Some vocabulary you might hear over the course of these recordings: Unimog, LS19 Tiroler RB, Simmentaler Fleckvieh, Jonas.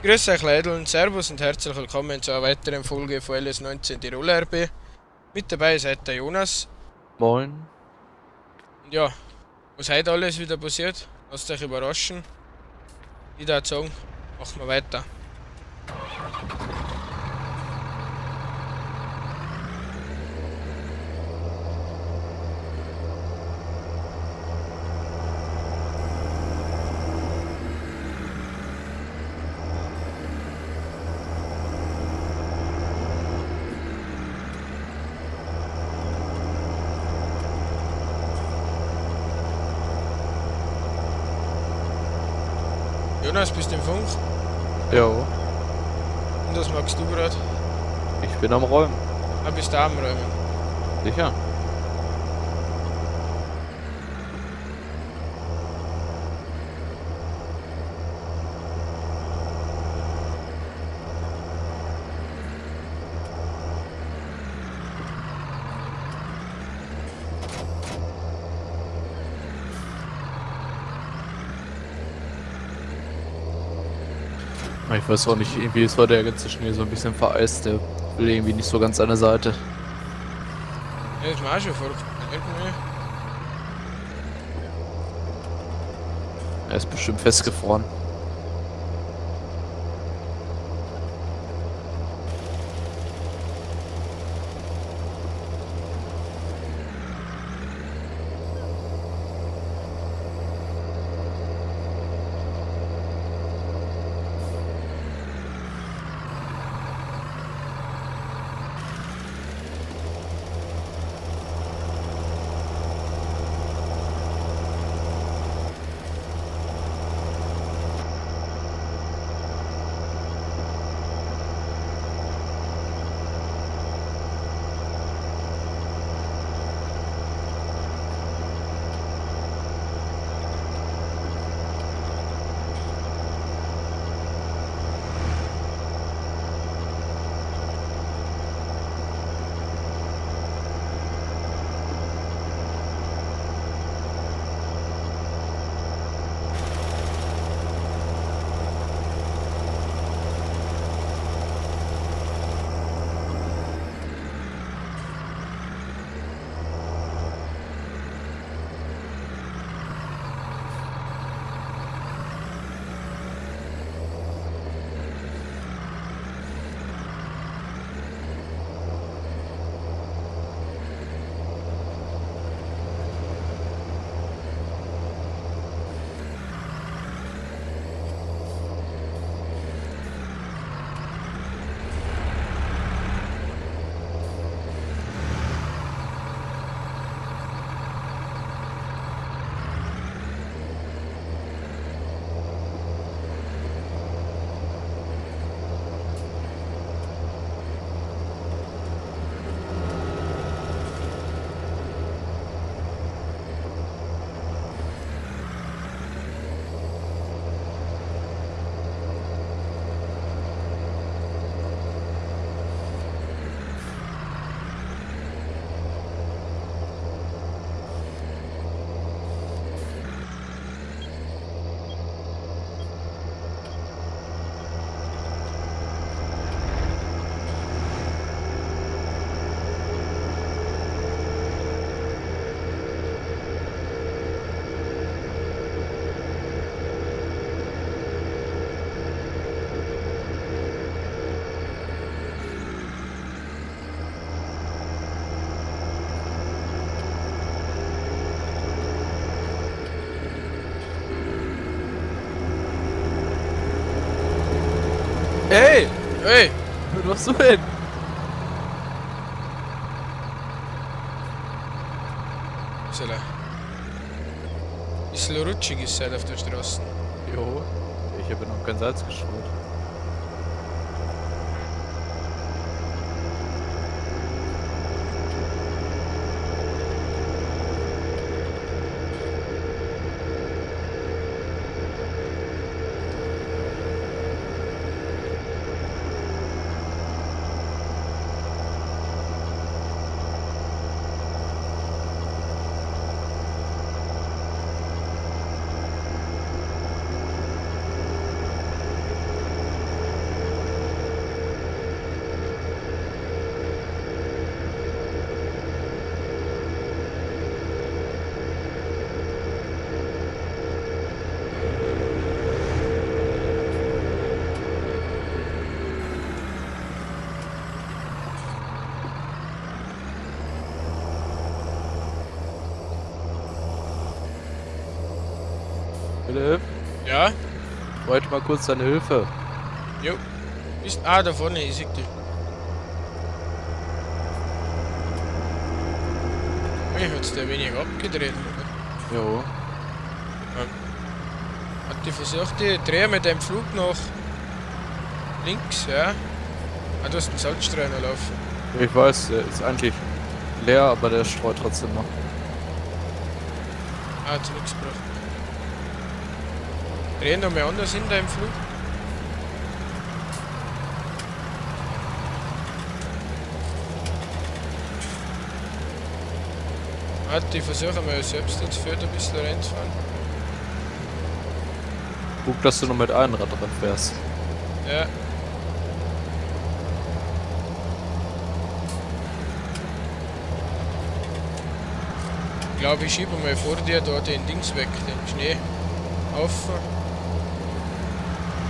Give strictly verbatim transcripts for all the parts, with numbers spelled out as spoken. Grüß euch Leideln, Servus und herzlich willkommen zu einer weiteren Folge von L S neunzehn Tiroler R B. Mit dabei seid der Jonas. Moin. Und ja, was heute alles wieder passiert, lasst euch überraschen. Ich würde sagen, machen wir weiter. Jonas, bist du im Funk? Ja. Und was magst du gerade? Ich bin am Räumen. Ah, bist du am Räumen? Sicher. Ich weiß auch nicht, irgendwie ist heute der ganze Schnee so ein bisschen vereist, der will irgendwie nicht so ganz an der Seite. Ja, ist mir auch schon verrückt. Er ist bestimmt festgefroren. Hey! Hey! Wo machst du hin? Bisschen, bisschen rutschig ist es halt auf der Straße. Jo, ich habe noch kein Salz geschmiert. Philipp? Ja? Bräuchte mal kurz deine Hilfe. Jo. Ist, ah, da vorne, ich sehe dich. Mir hat's der wenig abgedreht, oder? Jo. Ja. Hat die versucht, die Dreher mit dem Flug nach links, ja? Ah, du hast einen Salzstreuer noch laufen. Ich weiß, der ist eigentlich leer, aber der streut trotzdem noch. Ah, zurückgebracht. Drehen noch mal anders hin, deinem Flug. Warte, ich versuche mal selbst ins Feld ein bisschen reinzufahren. Guck, dass du noch mit einem Rad dran fährst. Ja. Ich glaube, ich schiebe mal vor dir da den Dings weg, den Schnee auf,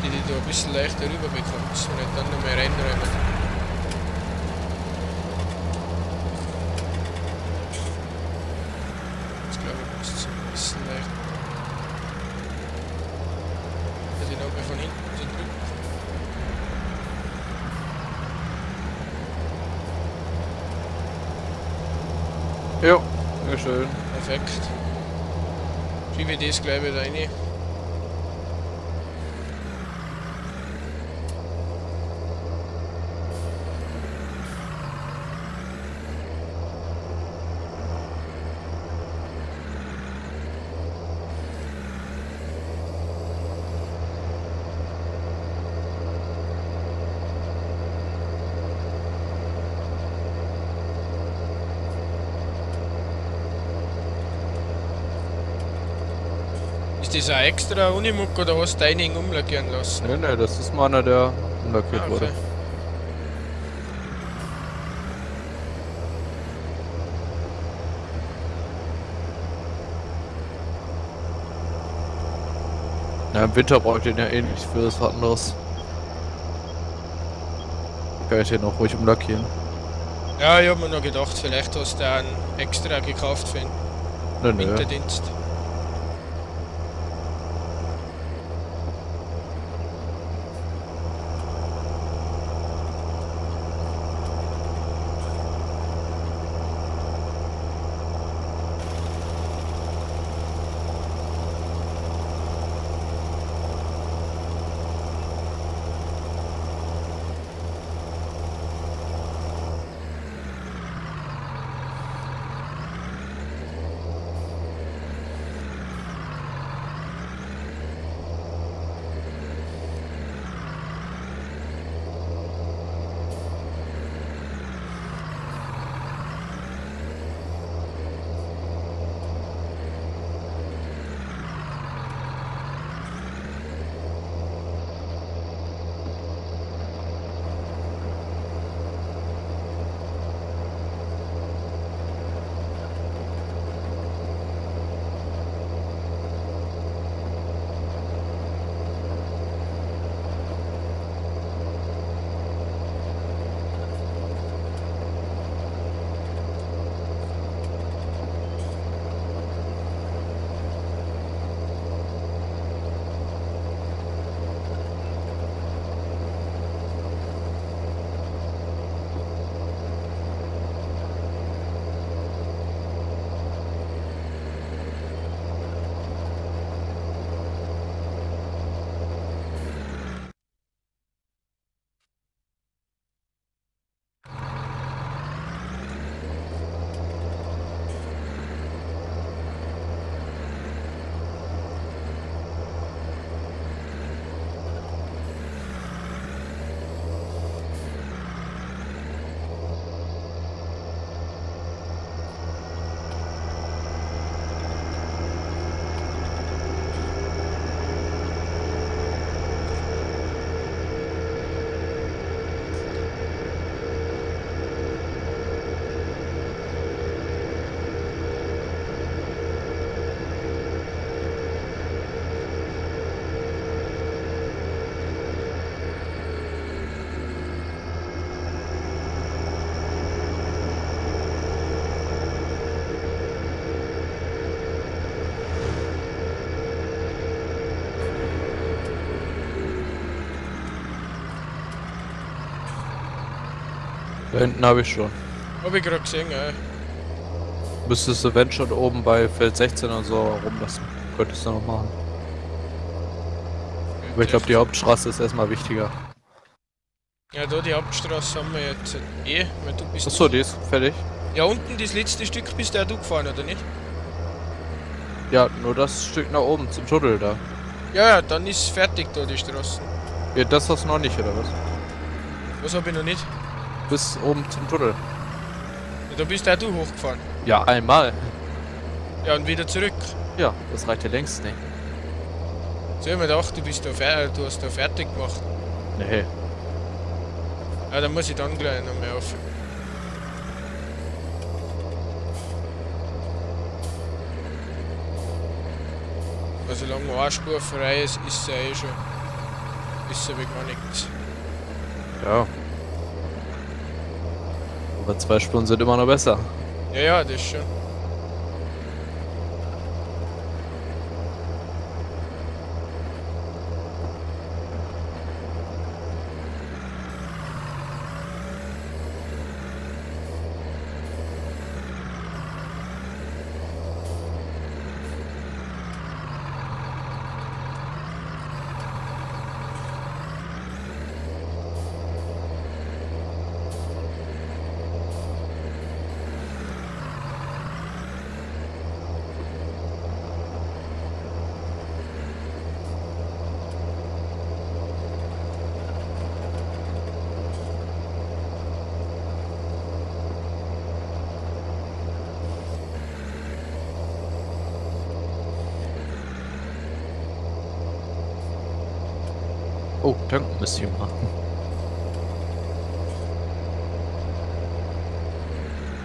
die du da ein bisschen leichter rüber bekommst und dann nochmal reinräumen. Jo, sehr schön. Perfekt. Schiebe ich das gleich wieder rein. Ist das ein extra Unimog oder hast du einigen umlackieren lassen? Nein, nein, das ist mal einer, der umlackiert ah, okay. wurde. Na, im Winter brauche ich den ja eh nicht für das Rad anderes. Kann ich den auch ruhig umlackieren. Ja, ich habe mir noch gedacht, vielleicht hast du einen extra gekauft für den Winterdienst. Nö. Da hinten habe ich schon. Hab ich gerade gesehen, ey. Müsstest du wenn schon oben bei Feld sechzehn oder so rumlassen. Könntest du noch machen. Aber ich glaube, die Hauptstraße ist erstmal wichtiger. Ja, da die Hauptstraße haben wir jetzt eh, weil du bist... Achso, die ist fertig. Ja, unten das letzte Stück bist ja du gefahren, oder nicht? Ja, nur das Stück nach oben, zum Tunnel da. Ja, ja, dann ist fertig da die Straße. Ja, das hast du noch nicht, oder was? Was hab ich noch nicht? Bis oben zum Tunnel. Ja, da bist ja du hochgefahren. Ja, einmal. Ja, und wieder zurück. Ja, das reicht ja längst nicht. So, ich hab mir gedacht, du bist da fertig, du hast da fertig gemacht. Nee. Ja, dann muss ich dann gleich noch mehr auf. Also solange eine Spur frei ist, ist sie ja eh schon. Ist sie aber gar nichts. Ja. Aber zwei Spuren sind immer noch besser. Ja, ja, das schon. Oh, danke, Monsieur Martin.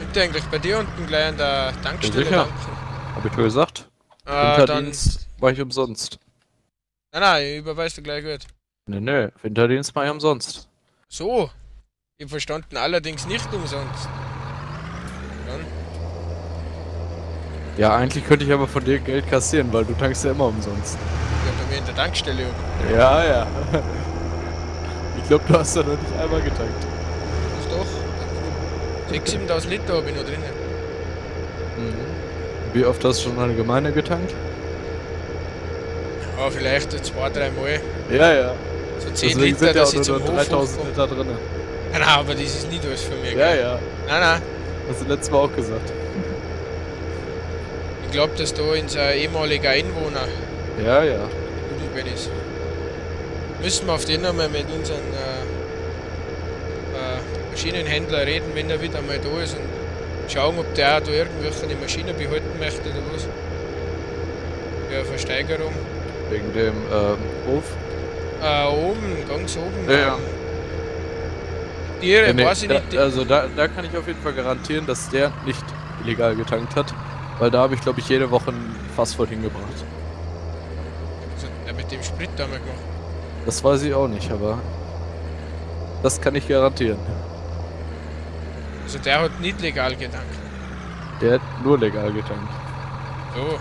Gibt ihr eigentlich bei dir unten gleich an der Tankstelle? Ja, sicher. Hab ich dir gesagt. Ah, Winterdienst dann... war ich umsonst. Nein, nein, überweist du gleich gut. Nö, nö, Winterdienst war ich umsonst. So, ich verstanden allerdings nicht umsonst. Dann. Ja, eigentlich könnte ich aber von dir Geld kassieren, weil du tankst ja immer umsonst. In der Tankstelle um. Ja, ja. Ich glaube, du hast da noch nicht einmal getankt. Doch, doch. sechstausend, siebentausend Liter habe ich noch drin. Mhm. Wie oft hast du schon an der Gemeinde getankt? Ja, vielleicht zwei, drei Mal. Ja, ja. So zehn deswegen Liter, sind ja dass ich zum dreitausend Liter drin. Nein, nein, aber das ist nie durch für mich. Ja, gell? Ja. Nein, nein. Hast du letztes Mal auch gesagt. Ich glaube, dass da unser ehemaliger Einwohner. Ja, ja. Ist. Müssen wir auf den einmal mit unseren äh, äh, Maschinenhändler reden, wenn er wieder mal da ist und schauen, ob der auch da irgendwelche Maschine behalten möchte oder was. Ja, Versteigerung. Wegen dem ähm, Hof? Äh, oben, ganz oben. Ja, ja. Tiere, ja, nee, weiß ich da, nicht. Also da, da kann ich auf jeden Fall garantieren, dass der nicht illegal getankt hat, weil da habe ich glaube ich jede Woche ein Fass voll hingebracht. Mit dem Sprit da mal gemacht. Das weiß ich auch nicht, aber das kann ich garantieren. Also der hat nicht legal getankt. Der hat nur legal getankt. So.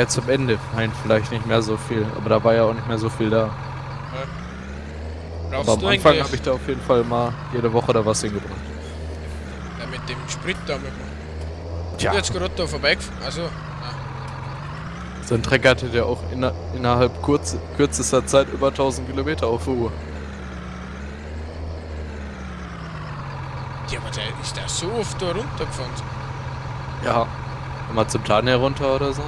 Ja, zum Ende nein, vielleicht nicht mehr so viel, aber da war ja auch nicht mehr so viel da. Ja. Aber am Anfang habe ich da auf jeden Fall mal jede Woche da was hingebracht. Mit dem Sprit da mitmachen. Tja. Ich bin jetzt gerade da vorbeigefahren. Also, so ein Trecker hatte der auch inner, innerhalb kurz, kürzester Zeit über tausend Kilometer auf der Uhr. Ja, aber der ist da so oft da runtergefahren. Ja, mal zum Plan herunter oder so.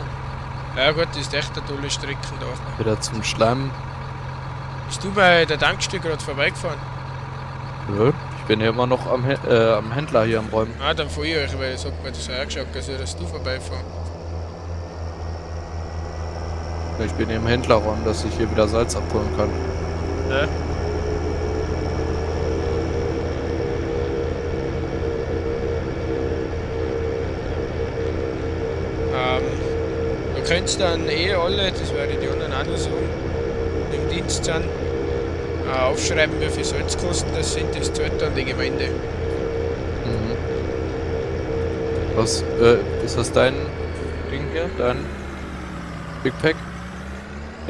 Ja gut, das ist echt eine tolle Strecke da auch. Wieder zum Schleim. Bist du bei der Tankstelle gerade vorbeigefahren? Nö. Ja. Ich bin ja immer noch am, äh, am Händler hier am Räumen. Ah, dann fahr ich euch, weil ich hab mir das hergeschaut, also dass du vorbeifahren. Ich bin im Händlerraum, dass ich hier wieder Salz abholen kann. Ja. Ähm, du könntest dann eh alle, das werde ich die anderen auch noch sagen, im Dienst sind. Aufschreiben, wie viel Salz kosten, das sind das zahlt dann die Gemeinde. Mhm. Was, äh, ist das dein Ding hier? Dein Big Pack?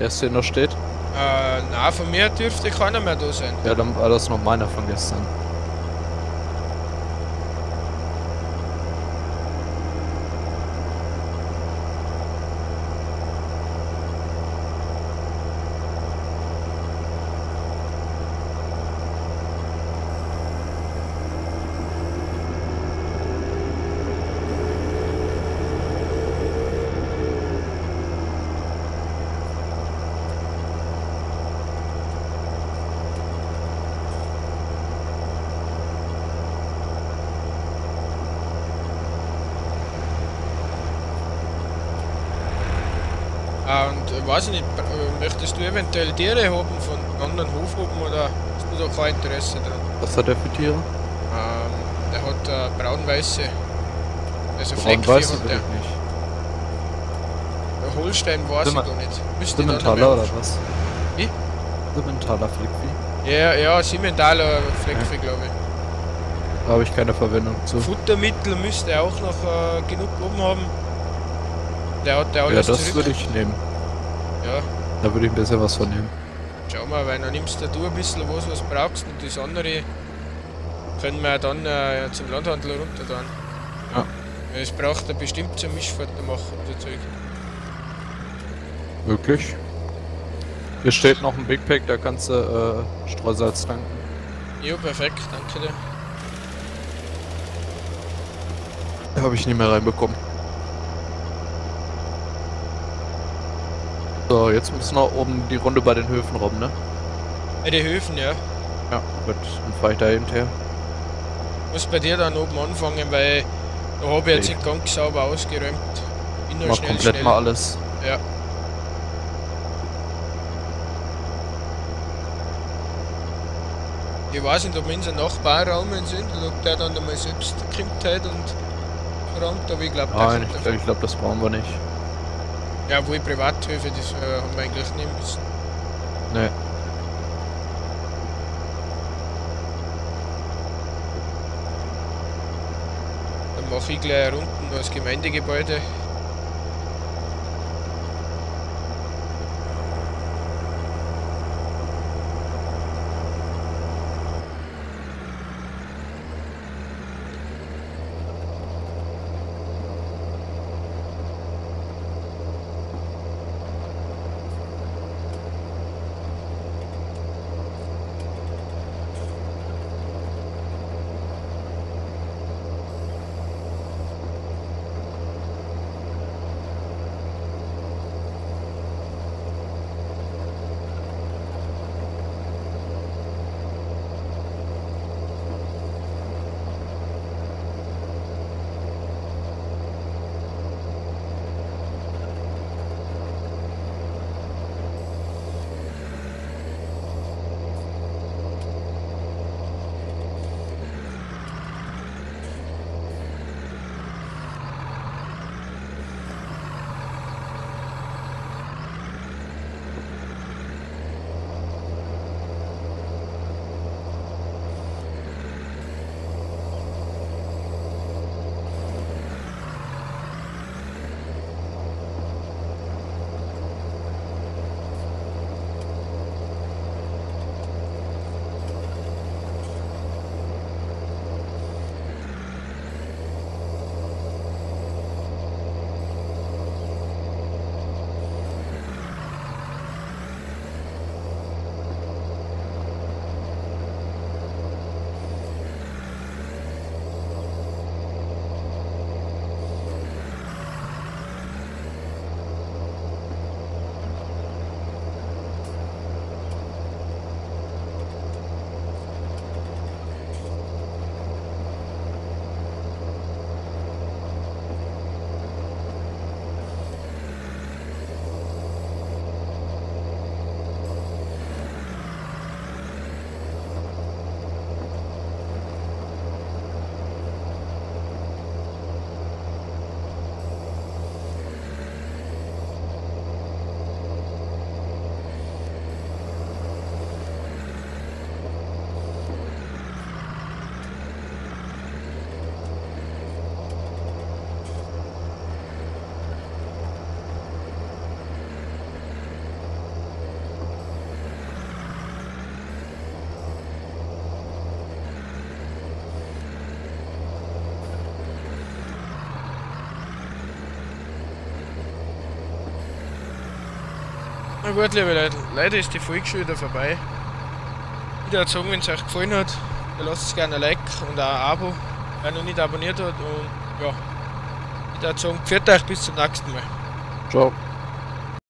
erste, der noch steht? Äh, nein, von mir dürfte keiner mehr da sein. Ja, dann war das noch meiner von gestern. Und weiß ich nicht, möchtest du eventuell Tiere haben von anderen Hofhuben oder hast du da kein Interesse dran? Was hat er für Tiere? Ähm, der hat äh, braun-weiße. Also Fleckvieh hat der. Nicht. Der Holstein weiß ich gar nicht. Simmentaler oder was? Wie? Simmentaler Fleckvieh? Ja, ja, Simmentaler Fleckvieh, ja. Glaube ich. Da habe ich keine Verwendung zu. Futtermittel müsste er auch noch äh, genug oben haben. Der hat der alles. Ja, das würde ich nehmen. Ja. Da würde ich ein bisschen was von nehmen. Schau mal, weil dann nimmst du da ein bisschen was, was brauchst und das andere können wir dann äh, zum Landhandel runter tun. Ja. Ja. Es braucht er bestimmt zum Mischfutter machen, unser Zeug. Wirklich? Hier steht noch ein Big Pack, da kannst du äh, Streusalz tanken. Jo, perfekt, danke dir. Da habe ich nicht mehr reinbekommen. So, jetzt müssen wir oben die Runde bei den Höfen rum, ne? Bei den Höfen, ja. Ja, gut, dann fahr ich da hinterher. Ich muss bei dir dann oben anfangen, weil da habe ich jetzt nicht ganz sauber ausgeräumt. Bin noch schnell, komplett schnell. Mal alles. Ja. Ich weiß nicht, ob wir in so Nachbarraumen sind oder ob der dann einmal selbst gekrimmt hat und räumt, aber ich glaube, nein, ich glaube, glaub, das brauchen wir nicht. Ja, wohl Privathöfe, das äh, haben wir eigentlich nehmen müssen. Nee. Dann mache ich gleich unten das Gemeindegebäude. Na gut, liebe Leute, leider ist die Folge schon wieder vorbei. Ich würde sagen, wenn es euch gefallen hat, dann lasst es gerne ein Like und auch ein Abo, wer noch nicht abonniert hat. Und ja, ich würde sagen, pfiat euch, bis zum nächsten Mal. Ciao.